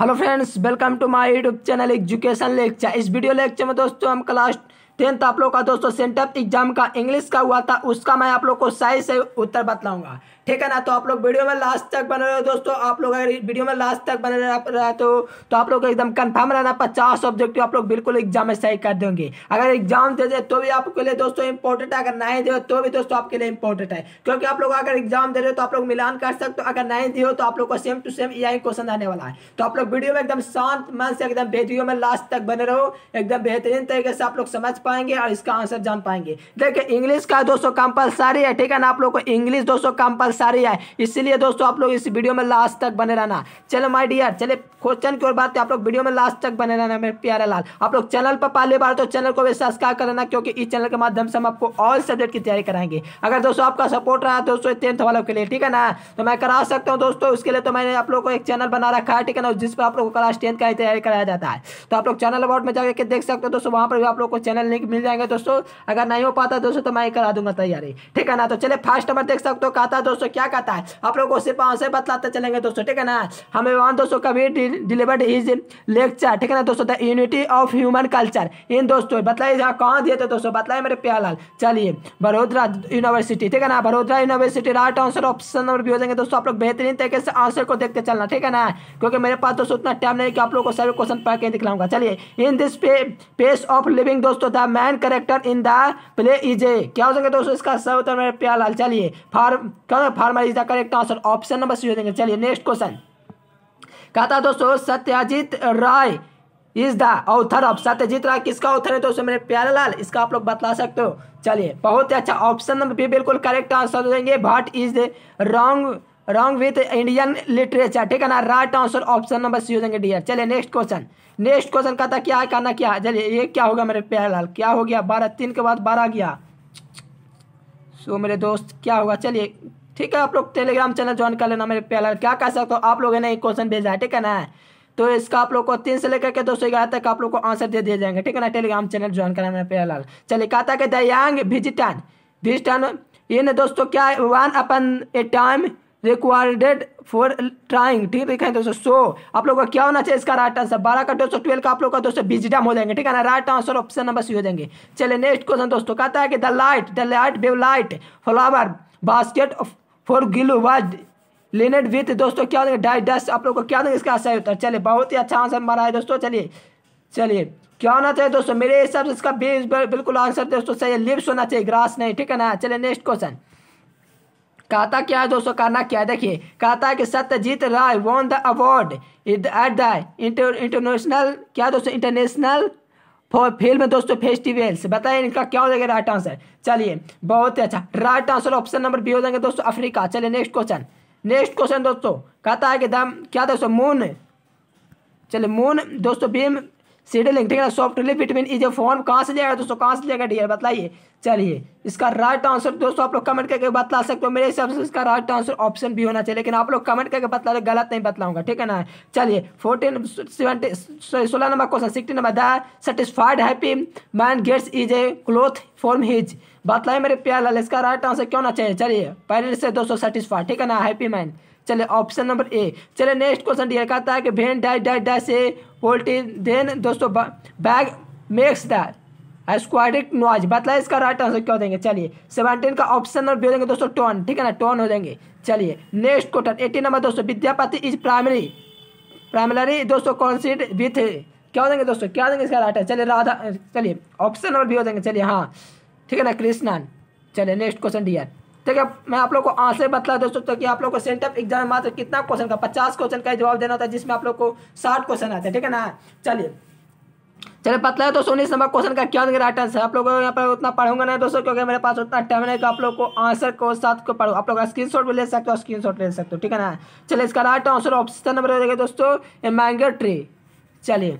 Hello friends, welcome to my YouTube channel education lecture. इस video lecture में दोस्तों हम क्लास 10th आप लोग का दोस्तों सेंटर एग्जाम का इंग्लिश का हुआ था, उसका मैं आप लोग को सही से उत्तर बतलाऊंगा, ठीक है ना। तो आप लोग वीडियो में लास्ट तक बने रहे दोस्तों। आप लोग अगर वीडियो में लास्ट तक बने रहे तो आप लोग एकदम कंफर्म रहना, 50 ऑब्जेक्टिव आप लोग बिल्कुल एग्जाम में सही कर देंगे। अगर एग्जाम दे दे तो भी आपके लिए दोस्तों इंपॉर्टेंट है, अगर नहीं दे तो भी दोस्तों आपके लिए इंपॉर्टेंट है, क्योंकि आप लोग अगर एग्जाम दे रहे हो तो आप लोग मिलान कर सकते हो, अगर नहीं दिए हो तो आप लोग को सेम टू सेम यही क्वेश्चन आने वाला है। तो आप लोग वीडियो में एकदम शांत मन से एकदम वीडियो में लास्ट तक बने रहो, एकदम बेहतरीन तरीके से आप लोग समझ पाएंगे और इसका आंसर जान पाएंगे। देखिए इंग्लिश का दोस्तों कंपलसरी है, ठीक है ना। आप लोग को इंग्लिश दोस्तों कंपलसरी है, इसलिए दोस्तों आप लोग इस वीडियो में लास्ट तक बने रहना। चलो माय डियर, चलिए क्वेश्चन की ओर बात है। आप लोग वीडियो में लास्ट तक बने रहना मेरे प्यारे लाल। आप लोग चैनल पर पहली बार तो चैनल को भी सब्सक्राइब कर लेना, क्योंकि इस चैनल के माध्यम से हम आपको ऑल सब्जेक्ट की तैयारी कराएंगे। अगर दोस्तों आपका सपोर्ट रहा है दोस्तों 10th वालों के लिए, ठीक है ना, तो मैं करा सकता हूँ दोस्तों। उसके लिए तो मैंने आप लोग को एक चैनल बना रखा है, ठीक है ना, जिस पर आप लोग को क्लास 10th का तैयारी कराया जाता है। तो आप लोग चैनल अबाउट में जाकर देख सकते हो दोस्तों, वहाँ पर भी आप लोग को चैनल लिंक मिल जाएंगे दोस्तों। अगर नहीं हो पाता दोस्तों तो मैं करा दूंगा तैयारी, ठीक है ना। तो चलिए फर्स्ट नंबर देख सकते हो, कहता है दोस्तों, क्या कहता है, आप लोग को सिर्फ आंसर बतलाते चलेंगे दोस्तों, ठीक है ना। हमें वन दोस्तों कभी डिलीवर्ड इज लेक्चर, ठीक है ना दोस्तों, the unity of human culture in दोस्तों, बताइए जहाँ कहाँ दिए थे दोस्तों, बताइए मेरे प्यार लाल। चलिए बड़ोदरा यूनिवर्सिटी, ठीक है ना, Vadodara university right answer option number भी हो जाएंगे दोस्तों। आप लोग बेहतरीन तरीके से आंसर को देखते चलना, ठीक है ना, क्योंकि मेरे पास दोस्तों उतना टाइम नहीं कि आप लोग को सारे क्वेश्चन पढ़ के दिखलाऊंगा। चलिए in this pace of living दोस्तों the man character in the play is a, क्या हो जाएगा दोस्तों इसका सही उत्तर मेरे प्यार लाल। चलिए farmer is the correct answer option number C हो जाएंगे। चलिए नेक्स्ट क्वेश्चन कहता दोस्तों, Satyajit Ray is the author of, Satyajit Ray किसका ऑथर है दोस्तों मेरे प्यारे लाल, इसका आप लोग बता सकते हो। चलिए बहुत ही अच्छा, ऑप्शन नंबर बी बिल्कुल करेक्ट आंसर हो जाएंगे, but is wrong with Indian literature, ठीक है ना, right answer option number C हो जाएंगे डियर। चलिए नेक्स्ट क्वेश्चन, नेक्स्ट क्वेश्चन कहता क्या है, कहना क्या है। चलिए ये क्या होगा मेरे प्यारे लाल, क्या हो गया, 12 3 के बाद 12 आ गया, सो मेरे दोस्त क्या होगा। चलिए ठीक है, आप लोग टेलीग्राम चैनल ज्वाइन कर लेना मेरे प्यारे लाल, क्या कर सकते हो आप लोगों ने एक क्वेश्चन भेजा है, ठीक है ना, तो इसका आप लोग को 3 से लेकर के 211 तक आप लोग को आंसर दे दिए जाएंगे, ठीक है ना। टेलीग्राम चैनल ज्वाइन करना मेरे प्यारे लाल। चलिए कहता है कि द यंग विजिटन इन दोस्तों क्या one upon a time required for trying, ठीक है दोस्तों, सो आप लोग का क्या होना चाहिए इसका राइट आंसर, 12 का दोस्तों 12 का आप लोग का दोस्तों विजिटम हो जाएंगे, ठीक है ना, right answer option number C हो जाएंगे। चलिए नेक्स्ट क्वेश्चन दोस्तों कहता है कि the light wave light flower basket for Gillu word lined with दोस्तों क्या होगा डाई डस्ट, आप लोग को क्या होगा इसका सही होता है। चलिए बहुत ही अच्छा आंसर मारा है दोस्तों। चलिए क्या होना चाहिए दोस्तों मेरे हिसाब से इसका बिल्कुल आंसर दोस्तों सही है, लिप्स होना चाहिए, ग्रास नहीं, ठीक है ना। चलिए नेक्स्ट क्वेश्चन कहता क्या है दोस्तों, कहना क्या है, देखिए कहता है कि Satyajit Ray won the award at the international क्या दोस्तों इंटरनेशनल फिल्म दोस्तों फेस्टिवल्स, बताइए इनका क्या हो जाएगा राइट आंसर। चलिए बहुत ही अच्छा, right answer option number B हो जाएंगे दोस्तों, अफ्रीका। चलिए नेक्स्ट क्वेश्चन दोस्तों कहता है कि दम क्या दोस्तों मून, चलिए मून दोस्तों बीम सीडलिंग, ठीक है ना, softly between is a form, कहाँ से जाएगा दोस्तों, कहाँ से जाएगा डियर, बताइए। चलिए इसका राइट आंसर दोस्तों आप लोग कमेंट करके बतला सकते हो, मेरे हिसाब से इसका राइट आंसर ऑप्शन भी होना चाहिए, लेकिन आप लोग कमेंट करके बतला दो, गलत नहीं बतलाऊंगा, ठीक है ना। चलिए 16 number question 16 number the satisfied happy man gets is a cloth form his, बताइए मेरे प्यारे लाल इसका राइट आंसर क्यों होना चाहिए। चलिए पेरेंट्स से दोस्तों सेटिस्फाइड, ठीक है ना, हैप्पी मैन। चलिए ऑप्शन नंबर ए। चलिए नेक्स्ट क्वेश्चन डियर कहता है कि भेन डाई डाई डाई से पोल्टी देन दोस्तों बैग मेक्स द स्क्वाडिक नॉइज, बताइए इसका राइट आंसर क्या हो देंगे। चलिए 17 का ऑप्शन नंबर भी हो देंगे दोस्तों टोन, ठीक है ना, टोन हो जाएंगे। चलिए नेक्स्ट क्वेश्चन 18 नंबर दोस्तों विद्यापति इज प्राइमरी दोस्तों कॉन्सिड विथ क्या हो देंगे दोस्तों, क्या देंगे इसका राइट है। चलिए राधा, चलिए ऑप्शन नंबर भी हो देंगे, चलिए हाँ ठीक है ना, कृष्णन। चलिए नेक्स्ट क्वेश्चन डियर, ठीक है मैं आप लोग को आंसर बतला दोस्तों, ताकि आप लोग को सेंटर एग्जाम में मात्र कितना क्वेश्चन का 50 क्वेश्चन का जवाब देना होता है, जिसमें आप लोग को 60 क्वेश्चन आते हैं, ठीक है ना। चलिए बतलाया दोस्तों 19 नंबर क्वेश्चन का क्या होगा राइट आंसर, आप लोगों को यहाँ पर उतना पढ़ूंगा नहीं दोस्तों, क्योंकि मेरे पास उतना टाइम नहीं कि आप लोग को आंसर को साथ को पढ़ो। आप लोग स्क्रीनशॉट भी ले सकते हो, स्क्रीनशॉट ले सकते हो, ठीक है ना। चलिए इसका राइट आंसर ऑप्शन नंबर हो जाएगा दोस्तों ए मैंगो ट्री। चलिए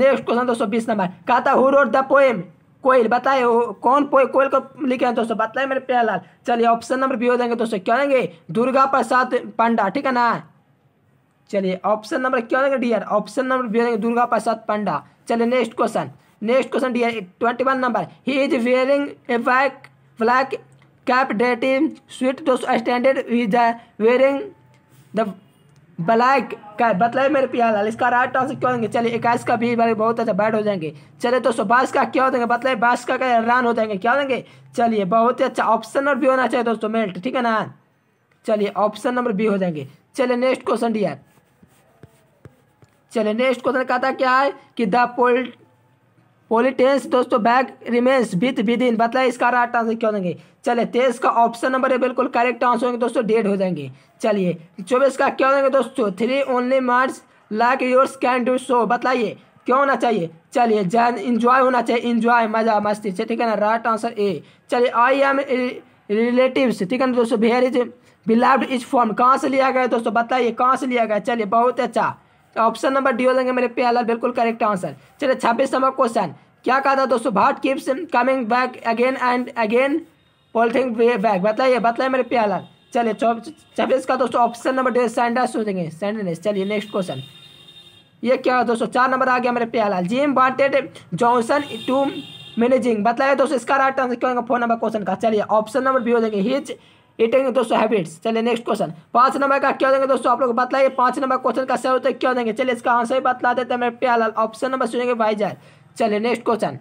नेक्स्ट क्वेश्चन दोस्तों 20 नंबर कहता हु रोट द पोएम कोयल, बताए कौन कोयल को लिखे हैं दोस्तों, बताए मेरे प्यारे लाल। चलिए ऑप्शन नंबर बी हो जाएंगे दोस्तों, क्या होंगे दुर्गा प्रसाद पंडा, ठीक है ना। चलिए ऑप्शन नंबर क्या होंगे डियर, ऑप्शन नंबर बी हो जाएंगे दुर्गा प्रसाद पंडा। चलिए next question dear 21 number he is wearing a black cap dating sweet दोस्तों standard is wearing the black बतलाए मेरे प्याल। इसका राइट आंसर क्यों होंगे? चलिए 21 का भी बहुत अच्छा बैड हो जाएंगे। चलिए दोस्तों 22 का क्या हो जाएंगे? बतलाए 22 का रन हो जाएंगे, क्या हो जाएंगे? चलिए बहुत ही अच्छा ऑप्शन नंबर बी होना चाहिए दोस्तों मेल्ट, ठीक है ना। चलिए ऑप्शन नंबर बी हो जाएंगे। चलिए नेक्स्ट क्वेश्चन दिया। चलिए नेक्स्ट क्वेश्चन कहता क्या है कि द पॉलिटेंस दोस्तों बैग रिमेन्स विथ विदिन, बतलाए इसका राइट आंसर क्या हो जाएंगे? चलिए 23 का ऑप्शन नंबर है बिल्कुल करेक्ट आंसर होंगे दोस्तों, डेड हो जाएंगे। चलिए 24 का क्या हो जाएंगे दोस्तों? 3 only March like yours can do so, बताइए क्यों होना चाहिए? चलिए जैन इंजॉय होना चाहिए, इंजॉय मजा मस्ती से, ठीक है ना, राइट आंसर ए। चलिए आई एम रिलेटिव्स, ठीक है ना दोस्तों, where is beloved is form, कहाँ से लिया गया दोस्तों? बताइए कहाँ से लिया गया। चलिए बहुत अच्छा ऑप्शन नंबर डी हो जाएंगे मेरे प्याला, बिल्कुल करेक्ट आंसर। चलिए 26 नंबर क्वेश्चन क्या कहा था दोस्तों? What keeps coming back again and again polythene bag, बताइए बताइए मेरे प्याला। चलिए 26 का दोस्तों ऑप्शन नंबर डी सैंडर्स हो जाएंगे, सैंडर्स। चलिए नेक्स्ट क्वेश्चन ये क्या है दोस्तों? 4 नंबर आ गया मेरे प्याला। Jim wanted Johnson to managing, बताइए दोस्तों इसका राइट आंसर क्या होगा 4 नंबर क्वेश्चन का? चलिए ऑप्शन नंबर बी हो जाएंगे हिज ईटिंग दोस्तों हैबिट्स। चलिए नेक्स्ट क्वेश्चन 5 नंबर का क्या हो जाएंगे दोस्तों? आप लोग बताइए 5 नंबर क्वेश्चन का सही उत्तर क्या हो जाएंगे? चलिए इसका आंसर ही बतला देते हैं मेरे प्यालाल, ऑप्शन नंबर सुनेंगे भाईजान। चलिए नेक्स्ट क्वेश्चन।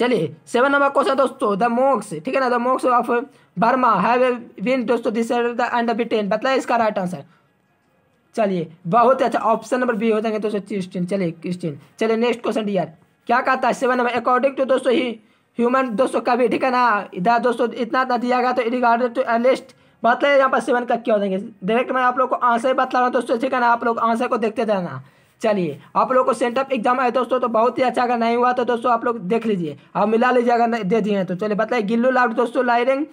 चलिए 7 नंबर क्वेश्चन दोस्तों द मोक्स, ठीक है ना, the MOOCs of Burma have been दोस्तों डिसअपीयर्ड एंड ब्रिटेन, बताइए इसका राइट आंसर। चलिए बहुत अच्छा ऑप्शन नंबर बी हो जाएंगे दोस्तों क्रिस्टियन। चलिए क्रिस्टियन। चलिए नेक्स्ट क्वेश्चन डियर क्या कहता है 7 नंबर? अकॉर्डिंग टू दोस्तों ही ह्यूमन दोस्तों का भी, ठीक है ना, इधर दोस्तों इतना दिया गया तो रिगार्डेड टू एलिस्ट, बतलाइए यहाँ पर 7 का क्या हो जाएंगे? डायरेक्ट मैं आप लोग को आंसर बता रहा हूँ दोस्तों, ठीक है ना, आप लोग आंसर को देखते रहना। चलिए आप लोग को सेंटअप एग्जाम आए दोस्तों तो बहुत ही अच्छा, अगर नहीं हुआ तो दोस्तों आप लोग देख लीजिए, आप मिला लीजिए अगर दे दिए हैं तो। चलिए बताइए गिल्लू लाउड दोस्तों लाइरिंग,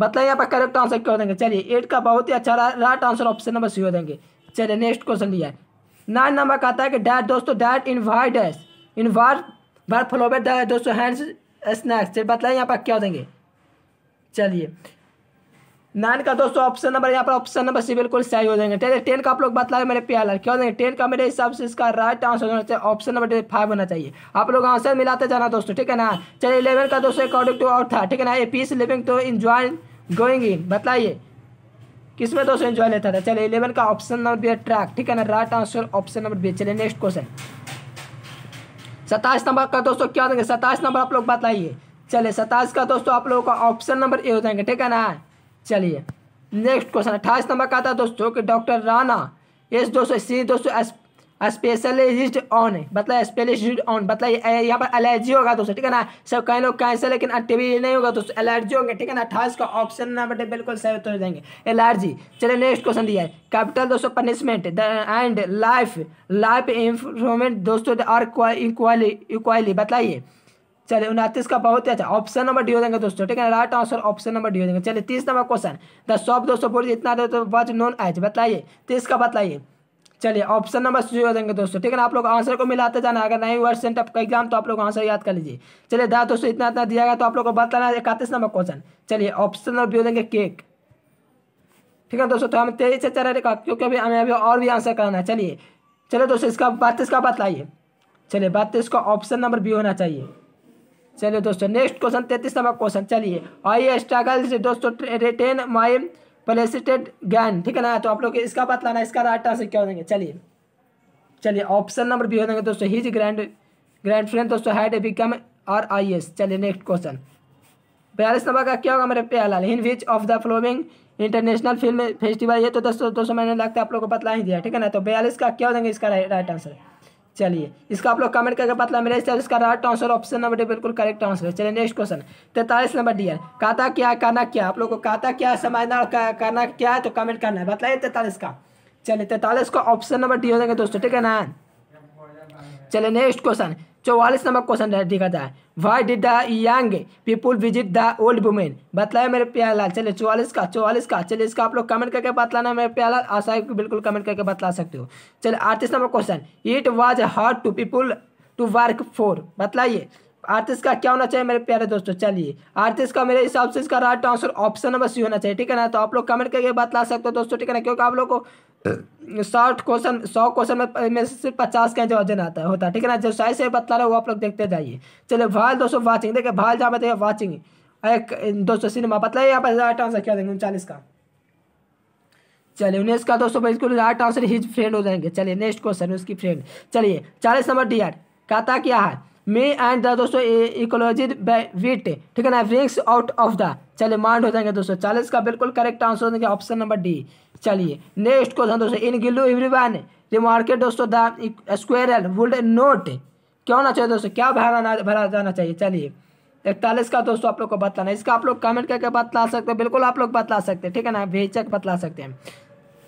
बताइए यहाँ पर करेक्ट आंसर क्या हो जाएंगे? चलिए 8 का बहुत ही अच्छा right answer option number C हो जाएंगे। चलिए नेक्स्ट क्वेश्चन लिया। 9 नंबर कहता है कि डैट दोस्तों डैट इनवाइट बार फ्लोबेट दोस्तों हैंड्स स्नैक्स, बताइए यहाँ पर क्या हो देंगे? चलिए 9 का दोस्तों ऑप्शन नंबर यहाँ पर ऑप्शन नंबर सी बिल्कुल सही हो जाएंगे। चलिए 10 का आप लोग बतलाए मेरे प्याला क्या हो जाएंगे? 10 का मेरे हिसाब से इसका राइट आंसर होना चाहिए ऑप्शन नंबर 5 होना चाहिए। आप लोग आंसर मिलाते जाना दोस्तों, ठीक है ना। चलिए 11 का दोस्तों अकॉर्डिंग टू और था, ठीक है ना, a peace living to enjoy going in, बताइए किसमें दोस्तों इन्जॉय लेता था? चलिए 11 का ऑप्शन नंबर ट्रैक, ठीक है ना, right answer option number B. चलिए नेक्स्ट क्वेश्चन 27 नंबर का दोस्तों क्या हो जाएंगे? 27 नंबर आप लोग बताइए। चलिए 27 का दोस्तों आप लोगों का ऑप्शन नंबर ए हो जाएंगे, ठीक है ना। चलिए नेक्स्ट क्वेश्चन 28 नंबर का था दोस्तों कि डॉक्टर राणा एस दोस्तों सी दोस्तों स्पेशलिस्ट ऑन, बताइए स्पेशलिस्ट ऑन, बताइए यहाँ पर एलर्जी होगा दोस्तों, ठीक है ना। सब कई लोग कैंसर लेकिन टीबी नहीं होगा दोस्तों, एलर्जी होंगे, ठीक है ना। 28 का ऑप्शन नंबर बिल्कुल सही उत्तर हो जाएंगे एलर्जी। चलिए नेक्स्ट क्वेश्चन दिया है कैपिटल दोस्तों punishment and life life improvement दोस्तों आर इक्वली, बताइए। चलिए 29 का बहुत ही अच्छा ऑप्शन नंबर डी हो जाएंगे दोस्तों, ठीक है ना, right answer option number D हो जाएंगे। चलिए 30 नंबर क्वेश्चन द शॉप दोस्तों बोर्ड इतना वॉज नॉन एज, बताइए 30 का बताइए। चलिए ऑप्शन नंबर सी हो जाएंगे दोस्तों, ठीक है ना। आप लोग आंसर को मिलाते जाना, अगर नहीं हुआ सेंट का एग्जाम तो आप लोग आंसर याद कर लीजिए। चलिए दा दोस्तों इतना इतना दिया गया तो आप लोग को बताना 31 नंबर क्वेश्चन। चलिए ऑप्शन नंबर बी हो जाएंगे केक, ठीक है दोस्तों। तो हम तेजी से चल रहे क्योंकि अभी हमें अभी और भी आंसर करना है। चलिए चलो दोस्तों इसका 32 का बताइए। चलिए 32 का ऑप्शन नंबर बी होना चाहिए। चलिए दोस्तों नेक्स्ट क्वेश्चन 33 नंबर क्वेश्चन। चलिए आई स्ट्रगल दोस्तों रिटेन माई प्लेसिटेड ज्ञान, ठीक है ना। तो आप लोग इसका बतलाना इसका राइट आंसर क्या हो जाएंगे? चलिए चलिए ऑप्शन नंबर बी हो जाएंगे दोस्तों हिज ग्रैंड फ्रेंड दोस्तों हैड बिकम आरआईएस। चलिए नेक्स्ट क्वेश्चन 42 नंबर का क्या होगा मेरे प्याला? In which of the flowing international film festival, ये तो दोस्तों मैंने लगता है आप लोग को बतला ही दिया, ठीक है ना। तो 42 का क्या हो जाएंगे इसका राइट आंसर? चलिए इसका आप लोग कमेंट करके बतला मेरे हिसाब से इसका right answer option number D बिल्कुल करेक्ट आंसर है। चलिए नेक्स्ट क्वेश्चन 43 नंबर डी है कहता क्या करना क्या, आप लोग को कहता क्या समझना और करना क्या है तो कमेंट करना है, बताइए 43 का। चलिए 43 का ऑप्शन नंबर डी हो जाएंगे दोस्तों, ठीक है ना। चलिए नेक्स्ट क्वेश्चन 44 नंबर क्वेश्चन देखा जाए why did the young people visit the old women, बताइए मेरे प्याला। चलिए 44 का चलिए इसका आप लोग कमेंट करके बतलाना मेरे प्याला, आशा है बिल्कुल कमेंट करके बतला सकते हो। चलिए 38 number question it was hard to people to work for, बताइए 38 का क्या होना चाहिए मेरे प्यारे दोस्तों? चलिए 38 का मेरे हिसाब से इसका right answer option number C होना चाहिए, ठीक है ना। तो आप लोग कमेंट करके बतला सकते हो दोस्तों, ठीक है ना, क्योंकि आप लोग को 100 क्वेश्चन में सिर्फ 50 का जवाब देना आता होता है, ठीक है ना। जो सही से बता रहा है वो आप लोग देखते जाइए। चलिए भाल दोस्तों वाचिंग, देखिए भाल जहाँ बताइए वाचिंग दोस्तों सिनेमा, बताइए यहाँ पर राइट आंसर क्या देंगे 39 का। चलिए उन्हें इसका दोस्तों बिल्कुल राइट आंसर हिज फ्रेंड हो जाएंगे। चलिए नेक्स्ट क्वेश्चन उसकी फ्रेंड। चलिए 40 नंबर डी आर कहता क्या है मे एंड द दोस्तों इकोलॉजी विट ठीक है ना ब्रिंग्स आउट ऑफ द चलिए माइंड हो जाएंगे दोस्तों। 40 का बिल्कुल करेक्ट आंसर हो जाएंगे ऑप्शन नंबर डी। चलिए नेक्स्ट क्वेश्चन दोस्तों इन गिल्लू एवरीवन रिमार्केट दोस्तों द स्क्वायरल वुड नोट क्यों ना चाहिए दोस्तों क्या भरा जाना चाहिए। चलिए 41 का दोस्तों आप लोग को बताना इसका आप लोग कमेंट करके बतला सकते हो बिल्कुल आप लोग बतला सकते हैं ठीक है ना बेचक बतला सकते हैं।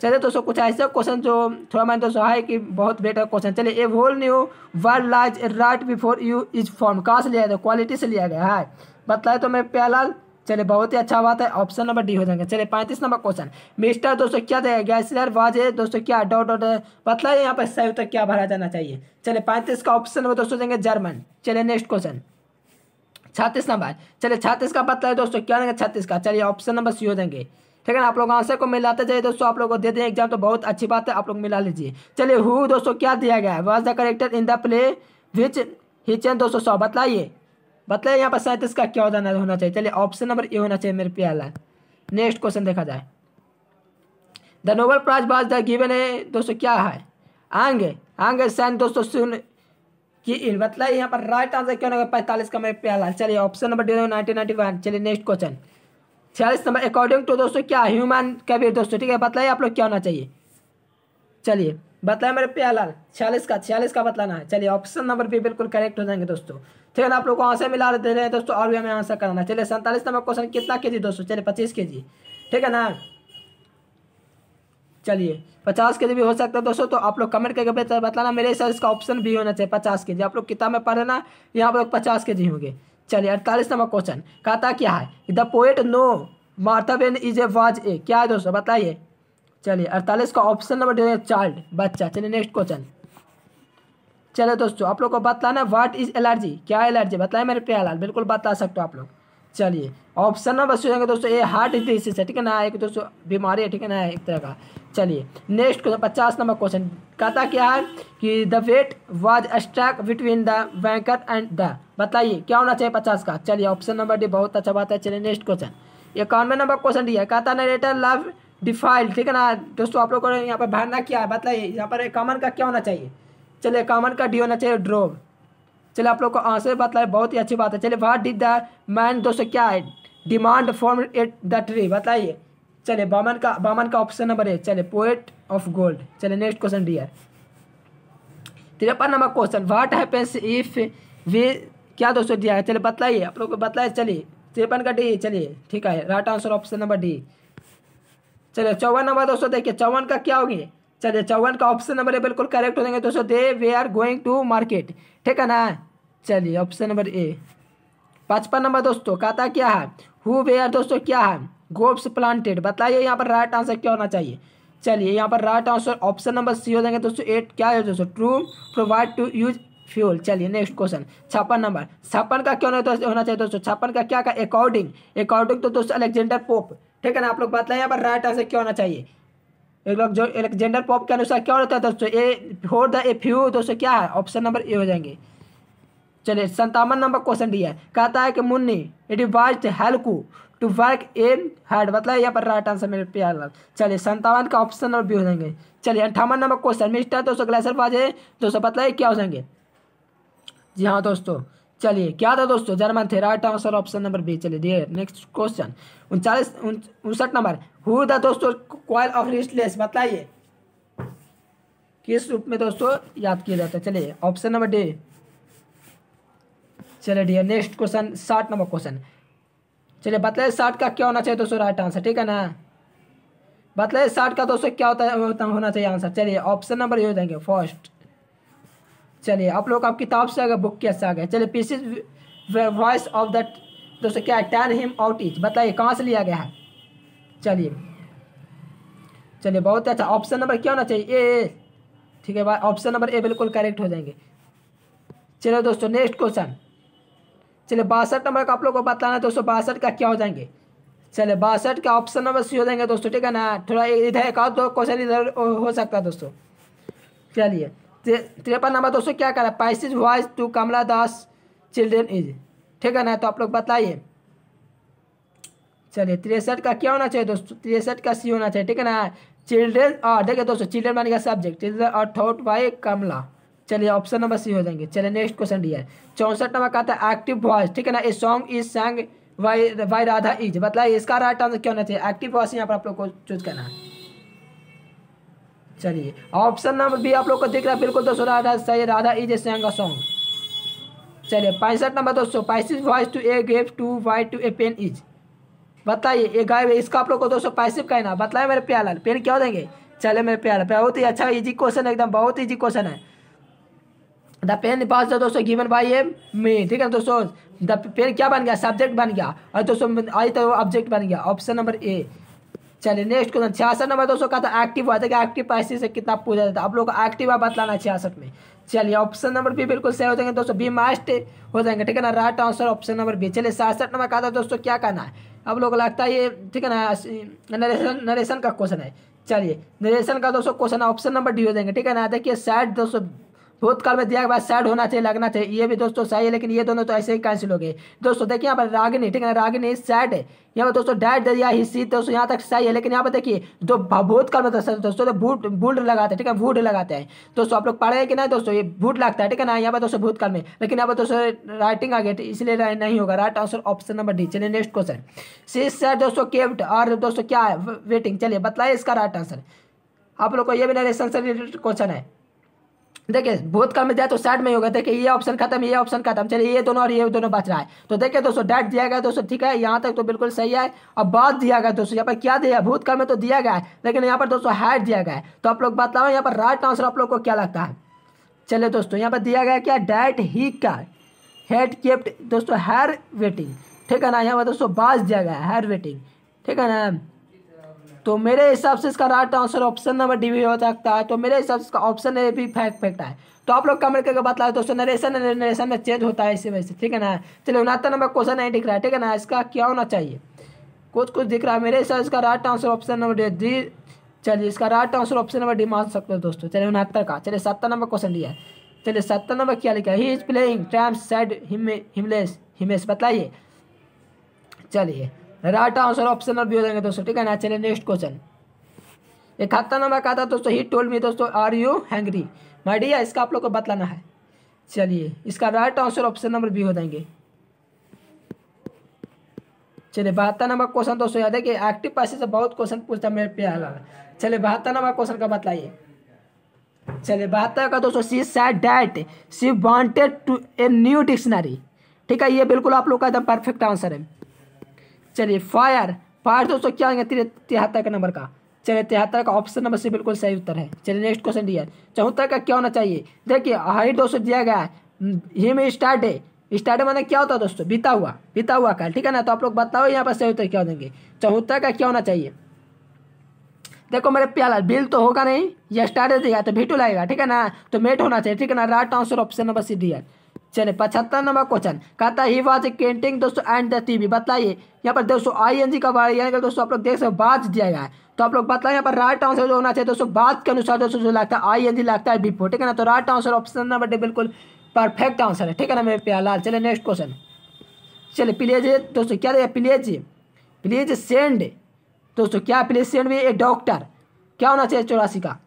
चलिए दोस्तों कुछ ऐसे क्वेश्चन जो थोड़ा मैंने दोस्तों है कि बहुत बेटर क्वेश्चन। चलिए a whole new word lies right before you is form कहाँ से लिया गया क्वालिटी से लिया गया है बतलाए तो मैं प्याला। चलिए बहुत ही अच्छा बात है ऑप्शन नंबर डी हो जाएंगे। चलिए 35 नंबर क्वेश्चन मिस्टर दोस्तों क्या देगा गैसलर वाज दोस्तों क्या डॉट डॉट बतलाए यहाँ पर सही उत्तर क्या भरा जाना चाहिए। चलिए 35 का ऑप्शन नंबर दोस्तों देंगे जर्मन। चलिए नेक्स्ट क्वेश्चन 36 नंबर। चलिए 36 का पता है दोस्तों क्या देंगे 36 का चलिए ऑप्शन नंबर सी हो देंगे ठीक है ना। आप लोग आंसर को मिलाते जाइए दोस्तों आप लोग को दे दें एग्जाम तो बहुत अच्छी बात है आप लोग मिला लीजिए। चलिए हु दोस्तों क्या दिया गया है was the character in the play which हिचन दोस्तों 100 बताइए बताइए यहाँ पर 37 का क्या होना चाहिए। चलिए ऑप्शन नंबर ए होना चाहिए मेरे प्याला। नेक्स्ट क्वेश्चन देखा जाए the Nobel prize was the given है दोस्तों क्या है आंगे आंगे सैन दोस्तों सुन कि इन बताइए यहाँ पर राइट आंसर क्या होगा 45 का मेरे प्याला। चलिए ऑप्शन नंबर डी 1991। चलिए next question 46 number according to दोस्तों क्या ह्यूमन कबीर दोस्तों ठीक है बताइए आप लोग क्या होना चाहिए। चलिए बताइए मेरे प्याला 46 का बतलाना है। चलिए ऑप्शन नंबर बी बिल्कुल करेक्ट हो जाएंगे दोस्तों ठीक है ना। आप लोग को आंसर मिला दे रहे हैं दोस्तों और भी हमें आंसर कराना। चलिए 47 नंबर क्वेश्चन कितना के जी दोस्तों चलिए 25 के जी ठीक है ना। चलिए 50 के जी भी हो सकता है दोस्तों तो आप लोग कमेंट करके बताना। मेरे हिसाब से इसका ऑप्शन भी होना चाहिए 50 के जी। आप लोग किताब में पढ़े ना यहाँ पर लोग 50 के जी होंगे। चलिए 48 नंबर क्वेश्चन कहता क्या है the poet no Martha Ben is a was a क्या है दोस्तों बताइए। चलिए 48 का ऑप्शन नंबर दे चाइल्ड बच्चा। चलिए नेक्स्ट क्वेश्चन चलिए दोस्तों आप लोग को बताना व्हाट इज एलर्जी क्या एलर्जी बताइए मेरे प्यालाल बिल्कुल बता सकते हो आप लोग। चलिए ऑप्शन नंबर सी होंगे दोस्तों ये हार्ट डिजीज है ठीक है ना एक दोस्तों बीमारी है ठीक है ना एक तरह का। चलिए नेक्स्ट क्वेश्चन 50 नंबर क्वेश्चन कहता क्या है कि the wait was struck between the banker and the बताइए क्या होना चाहिए 50 का। चलिए ऑप्शन नंबर डी बहुत अच्छा बात है। चलिए नेक्स्ट क्वेश्चन 51 नंबर क्वेश्चन दिया कहता नरेटर लव डिफाइल ठीक है ना दोस्तों आप लोग को यहाँ पर भरना क्या है बताइए यहाँ पर कॉमन का क्या होना चाहिए। चलिए कॉमन का डी होना चाहिए ड्रॉप। चलिए आप लोग को आंसर बताए बहुत ही अच्छी बात है। चलिए व्हाट डिड द मैन दोस्तों क्या है demand form at the tree बताइए। चलिए बामन का ऑप्शन नंबर है। चलिए पोएट ऑफ गोल्ड। चलिए next question dear 53 number question what happens if we क्या दोस्तों दिया है। चलिए बताइए आप लोग को बताइए। चलिए 53 का डी चलिए ठीक है right answer option number D. चलिए 54 नंबर दोस्तों देखिए 54 का क्या होगी। चलिए 54 का ऑप्शन नंबर है बिल्कुल करेक्ट हो जाएंगे दोस्तों they we are going to market ठीक है ना। चलिए ऑप्शन नंबर ए। 55 नंबर दोस्तों कहता क्या है हु वे आर दोस्तों क्या है गोब्स प्लांटेड बताइए यहाँ पर राइट आंसर क्या होना चाहिए। चलिए यहाँ पर right answer option number C हो जाएंगे दोस्तों 8 क्या है दोस्तों true provide to use fuel. चलिए नेक्स्ट क्वेश्चन 56 नंबर 56 का क्या होना चाहिए दोस्तों 56 का क्या का अकॉर्डिंग तो दोस्तों अलेक्जेंडर पोप ठीक है ना। आप लोग बताएं यहाँ पर राइट आंसर क्या होना चाहिए। एक लोग जो अलेक्जेंडर पोप के अनुसार क्या होता है दोस्तों a for the a few दोस्तों क्या है ऑप्शन नंबर ए हो जाएंगे। चलिए 57 नंबर क्वेश्चन दिया है कहता है कि Munni advised Halku to work him hard बताइए यहाँ पर राइट आंसर मेरे प्यार। चलिए 57 का ऑप्शन नंबर बी हो जाएंगे। चलिए 58 नंबर क्वेश्चन मिस्टर दोस्तों ग्लेशियर वाज है दोस्तों बताइए क्या हो जाएंगे। जी हाँ दोस्तों चलिए क्या था दोस्तों जर्मन थे right answer option number B. चलिए दिए next question 59 59 number who the दोस्तों कॉइल ऑफ रिस्टलेस बताइए किस रूप में दोस्तों याद किया जाता है। चलिए ऑप्शन नंबर डी। चलिए dear next question 60 number question चलिए बताइए 60 का क्या होना चाहिए दोस्तों राइट आंसर ठीक है ना। बताइए 60 का दोस्तों क्या होना चाहिए आंसर। चलिए ऑप्शन नंबर ये हो जाएंगे फर्स्ट। चलिए आप लोग आप किताब से आगे बुक के से आ गए। चलिए पीसेस वॉइस ऑफ द दोस्तों क्या टैन हिम आउट इच बताइए कहाँ से लिया गया है। चलिए चलिए बहुत अच्छा ऑप्शन नंबर क्या होना चाहिए ए ठीक है ऑप्शन नंबर ए बिल्कुल करेक्ट हो जाएंगे। चलिए दोस्तों नेक्स्ट क्वेश्चन चलिए 62 नंबर का आप लोग को बताना है दोस्तों 62 का क्या हो जाएंगे। चलिए 62 का ऑप्शन नंबर सी हो जाएंगे दोस्तों ठीक है ना। थोड़ा इधर एक और क्वेश्चन इधर हो सकता है दोस्तों। चलिए 53 नंबर दोस्तों क्या करा passage voice to Kamala Das children is ठीक है ना तो आप लोग बताइए। चलिए 63 का क्या होना चाहिए दोस्तों 63 का सी होना चाहिए ठीक है ना। चिल्ड्रेन आर, देखिए दोस्तों चिल्ड्रेन माने का subject, children are taught by Kamala. चलिए ऑप्शन नंबर सी हो जाएंगे। चलिए नेक्स्ट क्वेश्चन डी है 64 नंबर का था एक्टिव वॉइस, ठीक है ना, a song is sang by Radha is, बताइए इसका राइट आंसर क्या होना चाहिए। एक्टिव वॉइस यहाँ पर आप लोग को चूज करना है। चलिए ऑप्शन नंबर बी आप लोग को दिख रहा है बिल्कुल दोस्तों, राधा सही, Radha is a sang a song. चलिए 65 नंबर दोस्तों, passive voice to a gave to Y to a pen is, बताइए ये गायब है, इसका आप लोग को दोस्तों पैसिव कहना, बताइए मेरे प्यार पेन क्या हो देंगे। चले मेरे प्यार, बहुत ही अच्छा इजी क्वेश्चन है, एकदम बहुत इजी क्वेश्चन है। द पेन पास दोस्तों गिवन बाय ए मी, ठीक है दोस्तों, द पेन क्या बन गया, सब्जेक्ट बन गया, और दोस्तों आई तो ऑब्जेक्ट बन गया, ऑप्शन नंबर ए। चलिए नेक्स्ट क्वेश्चन 66 नंबर दोस्तों का था एक्टिव हुआ, देखिए एक्टिव पैसिव से कितना पूछा जाता है, आप लोग को एक्टिव आप बतलाना है 66 में। चलिए ऑप्शन नंबर बी बिल्कुल सही हो जाएंगे दोस्तों, बी मास्ट हो जाएंगे, ठीक है ना, right answer option number B. चलिए 67 नंबर का था दोस्तों क्या कहना है, आप लोग लगता है ये, ठीक है ना, नरेशन का क्वेश्चन है। चलिए नरेशन का दोस्तों क्वेश्चन ऑप्शन नंबर डी हो जाएंगे, ठीक है ना। देखिए सैड दोस्तों भूतकाल में दिया गया बाद सैड होना चाहिए, लगना चाहिए, ये भी दोस्तों सही है, लेकिन ये दोनों तो ऐसे ही कैंसिल हो गए दोस्तों। देखिए यहाँ पर रागिनी, ठीक है ना, रागिनी सैड है, यहाँ पर दोस्तों डैड दे दिया ही सी, दोस्तों यहाँ तक सही है, लेकिन यहाँ पर देखिए जो भूतकाल में दोस्तों तो बूट लगाते हैं, ठीक है, बूट लगाते हैं दोस्तों, आप लोग पढ़े कि ना दोस्तों, ये बूट लगता है, ठीक है ना, यहाँ पर दोस्तों भूतकाल में, लेकिन यहाँ पर दोस्तों राइटिंग आ गई, इसलिए नहीं होगा, right answer option number D. चलिए नेक्स्ट क्वेश्चन सी सैड दोस्तों केव्ड और दोस्तों क्या है वेटिंग, चलिए बताइए इसका राइट आंसर। आप लोग को ये भी नरेशन से रिलेटेड क्वेश्चन है, देखिए भूतकाल में जाए तो सैड में होगा, देखिए ये ऑप्शन खत्म, ये ऑप्शन खत्म, चलिए ये दोनों और ये दोनों बच रहा है, तो देखिए दोस्तों डैट दिया गया दोस्तों, ठीक है, यहाँ तक तो बिल्कुल सही है। अब बाद दिया गया दोस्तों, यहाँ पर क्या दिया, भूतकाल में तो दिया गया है, लेकिन यहाँ पर दोस्तों हैड दिया गया है, तो आप लोग बताओ यहाँ पर राइट आंसर आप लोग को क्या लगता है। चलिए दोस्तों यहाँ पर दिया गया क्या, डैट ही का हेड केप्ट दोस्तों हेयर वेटिंग, ठीक है ना, यहाँ पर दोस्तों बाज दिया गया हेयर वेटिंग, ठीक है ना, तो मेरे हिसाब से इसका right answer option number D भी हो सकता है, तो मेरे हिसाब से इसका ऑप्शन ए भी फैक्ट है। तो आप लोग कमेंट करके बता दो दोस्तों, नरेशन में चेंज होता है इसी वजह से, ठीक है ना। चलिए 69 नंबर क्वेश्चन नहीं दिख रहा है, ठीक है ना, इसका क्या होना चाहिए, कुछ कुछ दिख रहा है, मेरे हिसाब से इसका right answer option number D. चलिए इसका right answer option number D मान सकते हो दोस्तों। चलिए 69 का, चलिए 70 नंबर क्वेश्चन लिया है। चलिए 70 नंबर क्या लिखा है, he is playing trams said हिमलेस हिमेश, बताइए, चलिए right answer option number B हो जाएंगे दोस्तों, ठीक है ना। चलिए नेक्स्ट क्वेश्चन 71 नंबर का था दोस्तों, ही टोल्ड मी दोस्तों are you hungry my dear, इसका आप लोग को बतलाना है। चलिए इसका right answer option number B हो जाएंगे। चलिए 72 नंबर क्वेश्चन दोस्तों, याद है कि एक्टिव पैसिव से बहुत क्वेश्चन पूछता है मेरे प्यार। चलिए 72 नंबर क्वेश्चन का बतलाइए। चलिए 72 का दोस्तों, she said that she wanted to a new dictionary, ठीक है, ये बिल्कुल आप लोग का एकदम परफेक्ट आंसर है। चलिए फायर दोस्तों क्या होंगे, 73 का नंबर का, चलिए 73 का ऑप्शन नंबर से बिल्कुल सही उत्तर है। चलिए नेक्स्ट क्वेश्चन दिया 74 का क्या होना चाहिए, देखिए हाइट दोस्तों दिया गया है, हिम स्टार्ट है, स्टार्ट माने क्या होता है दोस्तों, बीता हुआ का, ठीक है ना, तो आप लोग बताओ यहाँ पर सही उत्तर क्या हो देंगे, 74 का क्या होना चाहिए। देखो मेरे प्याला बिल तो होगा नहीं, यह स्टार्ट देगा तो भीटू लाएगा, ठीक है ना, तो मेट होना चाहिए, ठीक है ना, right answer option number C दिया। चलिए 75 नंबर क्वेश्चन कहता ही वाज कैंटिंग दोस्तों एंड द टीवी, बताइए यहाँ पर दोस्तों आईएनजी का वर्ड, यानी कि दोस्तों आप लोग देख सकते हो बाज दिया गया है, तो आप लोग बताइए यहाँ पर राइट आंसर जो होना चाहिए दोस्तों, बाज के अनुसार दोस्तों जो लगता है आईएनजी लगता है बिफोर, ठीक है ना, तो right answer option number D बिल्कुल परफेक्ट आंसर है, ठीक है ना मेरे प्याला। चलिए नेक्स्ट क्वेश्चन, चलिए प्लीज दोस्तों क्या देगा, प्लीज सेंड दोस्तों क्या, प्लीज सेंड में ए डॉक्टर, क्या होना चाहिए 84 का।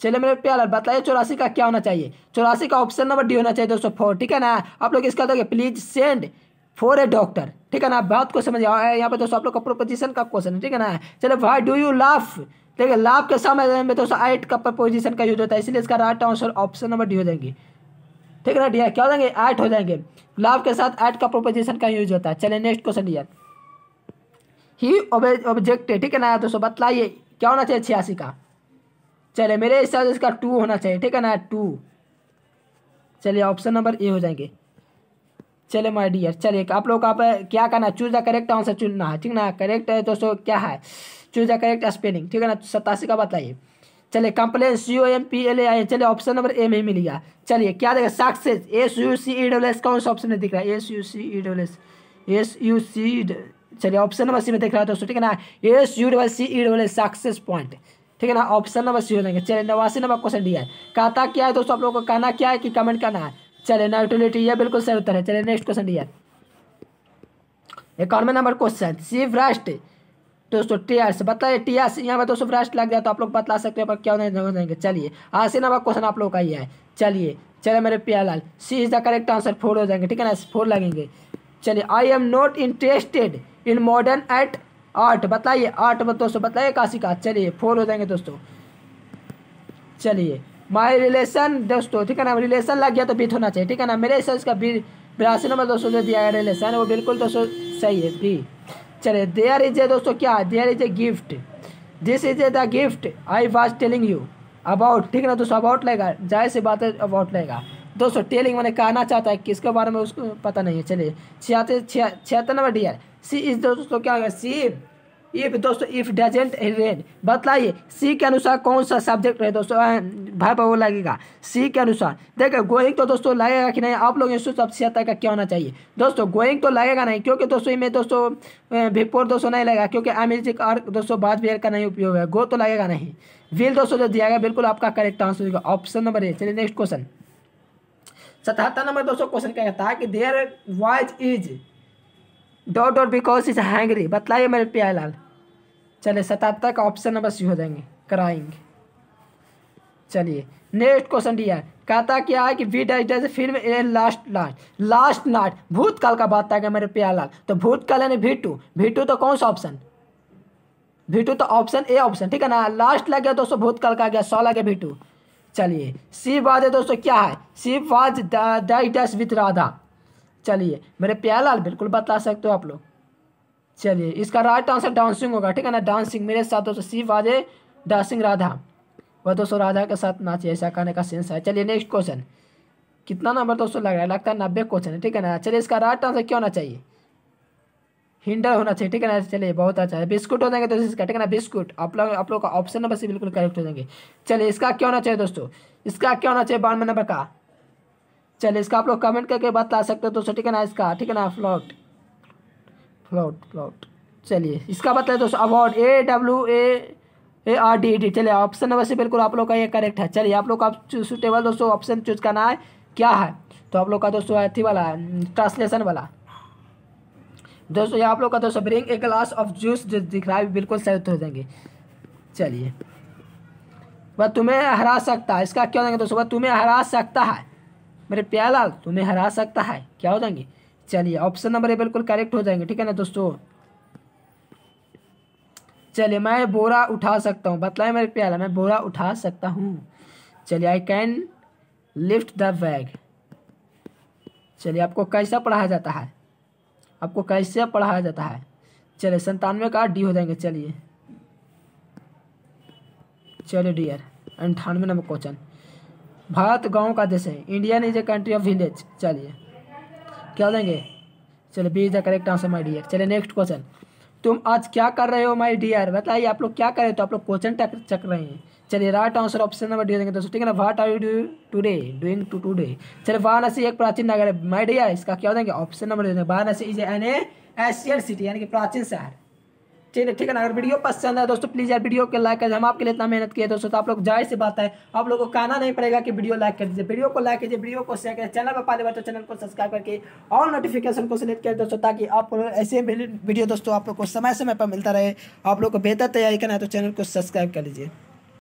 चलिए मेरे प्यार बताइए 84 का क्या होना चाहिए, 84 का ऑप्शन नंबर डी होना चाहिए दोस्तों 4, ठीक है ना, आप लोग इसका देखिए please send for a doctor, ठीक है ना, बात को समझिए, यहाँ पे दोस्तों आप लोग का प्रोपोजिशन का क्वेश्चन है, ठीक है ना। चलिए व्हाई डू यू लाफ, देखिए लाफ के समय में दोस्तों एट का प्रोपोजिशन का यूज होता है, इसलिए इसका right answer option number D हो जाएंगे, ठीक है ना, डी क्या हो जाएंगे, एट हो जाएंगे, लाफ के साथ एट का प्रोपोजिशन का यूज होता है। चलिए नेक्स्ट क्वेश्चन लिया ही ऑब्जेक्ट, ठीक है ना दोस्तों, बताइए क्या होना चाहिए 86 का। चलिए मेरे हिसाब से इसका 2 होना चाहिए, ठीक है ना, 2, चलिए ऑप्शन नंबर ए हो जाएंगे। चलिए माय डियर, चलिए आप लोग आप क्या करना है, चूज द करेक्ट आंसर चुनना है, ठीक ना, करेक्ट है दोस्तों क्या है, चूज द करेक्ट स्पेलिंग, ठीक है ना। 87 का बताइए। चलिए कंप्लेन COMPLAIN, चलिए ऑप्शन नंबर ए में ही मिल गया। चलिए क्या देगा, सक्सेस SUCCESS, कौन सा ऑप्शन में दिख रहा है, SUCCESS, चलिए ऑप्शन नंबर सी में दिख रहा है दोस्तों, ठीक है ना, SUCCESS सक्सेस पॉइंट, ठीक है ना, ऑप्शन नंबर सी हो जाएंगे। चलिए 89 नंबर क्वेश्चन दिया है, कहता क्या है दोस्तों, आप लोगों को कहना क्या है कि कमेंट करना है। चलिए न्यूट्रलिटी, ये बिल्कुल सही उत्तर है। चलिए नेक्स्ट क्वेश्चन दिया है 91 नंबर क्वेश्चन, सी ब्रस्ट दोस्तों टीआरएस बताइए, टीआरएस यहाँ पर दोस्तों फर्स्ट लग गया तो आप लोग बता सकते हो पर क्या नहीं। चलिए 80 नंबर क्वेश्चन आप लोग का ही है। चलिए चले मेरे प्यार लाल, C is the correct answer, 4 हो जाएंगे, ठीक है ना, 4 लगेंगे। चलिए I am not interested in modern at art, बताइए आर्ट में दोस्तों बताइए काशी का, चलिए 4 हो जाएंगे दोस्तों। चलिए माई रिलेशन दोस्तों, ठीक है ना, रिलेशन लग गया तो बीत होना चाहिए, ठीक है ना, मेरे हिसाब इसका 82 नंबर दोस्तों जो दिया है रिलेशन वो बिल्कुल दोस्तों सही है बी। चलिए देयर इज ए दोस्तों क्या है, there is a gift, this is a the gift I was telling you about, ठीक है ना दोस्तों, अबाउट लेगा जाहिर सी बात है, अबाउट लेगा दोस्तों, टेलिंग मैंने कहना चाहता है किसके बारे में उसको पता नहीं है। चलिए 76 नंबर डियर, सी इज दोस्तों क्या होगा, सी इफ दोस्तों इफ डजेंट रेन, बताइए सी के अनुसार कौन सा सब्जेक्ट है दोस्तों भाई वो लगेगा सी के अनुसार। देखिए गोइंग तो दोस्तों लगेगा कि नहीं, आप लोग इस सब 76 का क्या होना चाहिए दोस्तों, गोइंग तो लगेगा नहीं क्योंकि दोस्तों इसमें दोस्तों बिफोर दोस्तों नहीं लगेगा क्योंकि अमेजिक और दोस्तों बाद बियर का नहीं उपयोग है, गो तो लगेगा नहीं, विल दोस्तों जो दिया गया बिल्कुल आपका करेक्ट आंसर होगा ऑप्शन नंबर ए। चलिए नेक्स्ट क्वेश्चन 77 नंबर दोस्तों क्वेश्चन क्या कहता है कि there wise is dot dot because is hungry, बताइए मेरे प्यारे लाल। चलिए 77 का ऑप्शन नंबर सी हो जाएंगे, कराएंगे। चलिए नेक्स्ट क्वेश्चन दिया है, कहता क्या है कि we does film a last night, भूतकाल का बात आ गया मेरे प्यारे लाल, तो भूतकाल यानी वी टू तो कौन सा ऑप्शन, वी टू तो ऑप्शन ए ऑप्शन, ठीक है ना, लास्ट लग गया दोस्तों भूतकाल का आ गया, 100 लगे वी टू। चलिए सी वाज दोस्तों क्या है, सी वाज डज विद राधा, चलिए मेरे प्यारे लाल बिल्कुल बता सकते हो आप लोग। चलिए इसका राइट आंसर डांसिंग होगा, ठीक है ना, डांसिंग मेरे साथ दोस्तों, सी वाजे डांसिंग राधा, वह दोस्तों राधा के साथ नाचे ऐसा कहने का सेंस है। चलिए नेक्स्ट क्वेश्चन कितना नंबर दोस्तों लग रहा है, लगता है 90 क्वेश्चन है, ठीक है ना। चलिए इसका राइट आंसर क्या होना चाहिए, हिंडर होना चाहिए, ठीक है ना, चलिए बहुत अच्छा है, बिस्कुट हो जाएंगे दोस्तों इसका, ठीक है ना, बिस्कुट आप लोग का ऑप्शन नंबर से बिल्कुल करेक्ट हो जाएंगे। चलिए इसका क्या होना चाहिए दोस्तों, इसका क्या होना चाहिए 92 नंबर का, चलिए इसका आप लोग कमेंट करके बता सकते हो दोस्तों, ठीक है ना, इसका ठीक है ना फ्लॉट। चलिए इसका बताइए दोस्तों अवार्ड, AWARD, चलिए ऑप्शन नंबर से बिल्कुल आप लोग का ये करेक्ट है। चलिए आप लोग का सुटेबल दोस्तों ऑप्शन चूज करना है क्या है, तो आप लोग का दोस्तों अथी वाला ट्रांसलेशन वाला दोस्तों, ये आप लोग का दोस्तों bring a glass of juice जो दिख रहा है बिल्कुल सही हो जाएंगे। चलिए वह तुम्हें हरा सकता है, इसका क्या हो जाएंगे दोस्तों, वह तुम्हें हरा सकता है मेरे प्यारे लाल, तुम्हें हरा सकता है क्या हो जाएंगे, चलिए ऑप्शन नंबर ए बिल्कुल करेक्ट हो जाएंगे, ठीक है ना दोस्तों। चलिए मैं बोरा उठा सकता हूँ, बताइए मेरे प्यारा, मैं बोरा उठा सकता हूँ। चलिए I can lift the bag, चलिए आपको कैसा पढ़ाया जाता है, आपको कैसे पढ़ाया जाता है, चलिए 97 का डी हो जाएंगे। चलिए डियर 98 नंबर क्वेश्चन, भारत गाँव का देश है, Indian is a country of village, चलिए क्या देंगे, चलिए B is the correct answer my dear. चलिए नेक्स्ट क्वेश्चन, तुम आज क्या कर रहे हो माय डियर, बताइए आप लोग क्या कर रहे हो, तो आप लोग क्वेश्चन चक रहे हैं। चलिए right answer option number D देंगे दोस्तों, ठीक है ना, what are you doing today. चलिए वाराणसी एक प्राचीन नगर है माय डियर, इसका क्या देंगे option number D, Varanasi is an Asian city यानी कि प्राचीन शहर, ठीक है ना। अगर वीडियो पसंद है दोस्तों प्लीज़ यार वीडियो के लाइक करें, हम आपके लिए इतना मेहनत किए दोस्तों, तो आप लोग जाहिर सी बात है आप लोगों को कहना नहीं पड़ेगा कि वीडियो लाइक कर दीजिए, वीडियो को लाइक कीजिए, वीडियो को शेयर करें, चैनल पर पहली बार तो चैनल को सब्सक्राइब करके और नोटिफिकेशन को सिलेक्ट करें दोस्तों, ताकि आप ऐसे वीडियो दोस्तों आप लोग को समय समय पर मिलता रहे, आप लोग को बेहतर तैयारी करना है तो चैनल को सब्सक्राइब कर लीजिए।